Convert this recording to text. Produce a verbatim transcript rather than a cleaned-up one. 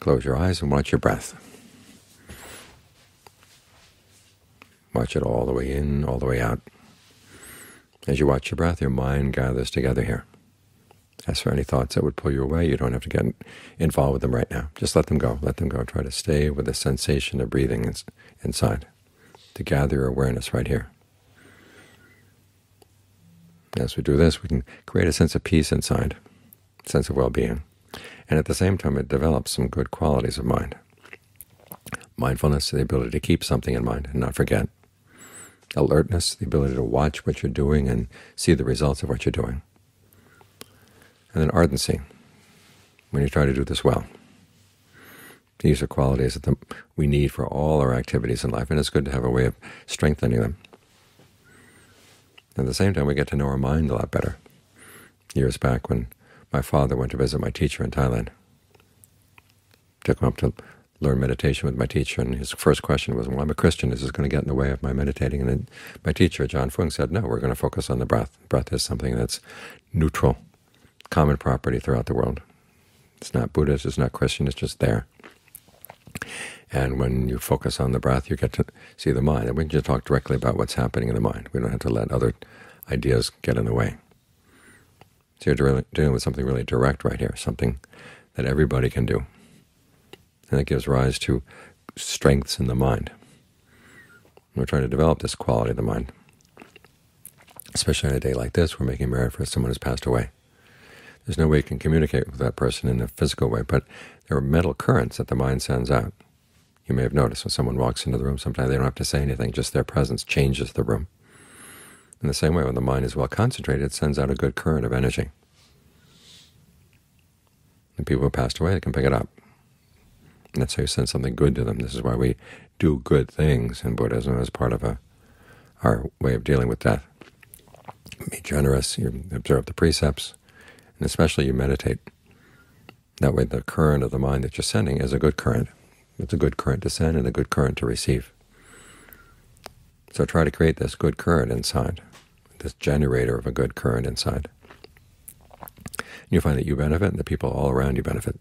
Close your eyes and watch your breath. Watch it all the way in, all the way out. As you watch your breath, your mind gathers together here. As for any thoughts that would pull you away, you don't have to get involved with them right now. Just let them go. Let them go. Try to stay with the sensation of breathing ins inside, to gather your awareness right here. As we do this, we can create a sense of peace inside, a sense of well-being. And at the same time, it develops some good qualities of mind. Mindfulness, the ability to keep something in mind and not forget. Alertness, the ability to watch what you're doing and see the results of what you're doing. And then ardency, when you try to do this well. These are qualities that we need for all our activities in life, and it's good to have a way of strengthening them. At the same time, we get to know our mind a lot better. Years back, when my father went to visit my teacher in Thailand, took him up to learn meditation with my teacher, and his first question was, well, I'm a Christian, is this going to get in the way of my meditating? And then my teacher, John Fung, said, no, we're going to focus on the breath. Breath is something that's neutral, common property throughout the world. It's not Buddhist, it's not Christian, it's just there. And when you focus on the breath, you get to see the mind. And we can just talk directly about what's happening in the mind. We don't have to let other ideas get in the way. So you're dealing with something really direct right here, something that everybody can do. And that gives rise to strengths in the mind. We're trying to develop this quality of the mind. Especially on a day like this, we're making merit for someone who's passed away. There's no way you can communicate with that person in a physical way, but there are mental currents that the mind sends out. You may have noticed when someone walks into the room, sometimes they don't have to say anything, just their presence changes the room. In the same way, when the mind is well concentrated, it sends out a good current of energy. The people who passed away, they can pick it up. And that's how you send something good to them. This is why we do good things in Buddhism as part of a, our way of dealing with death. Be generous, you observe the precepts, and especially you meditate. That way the current of the mind that you're sending is a good current. It's a good current to send and a good current to receive. So try to create this good current inside, this generator of a good current inside. And you find that you benefit and the people all around you benefit.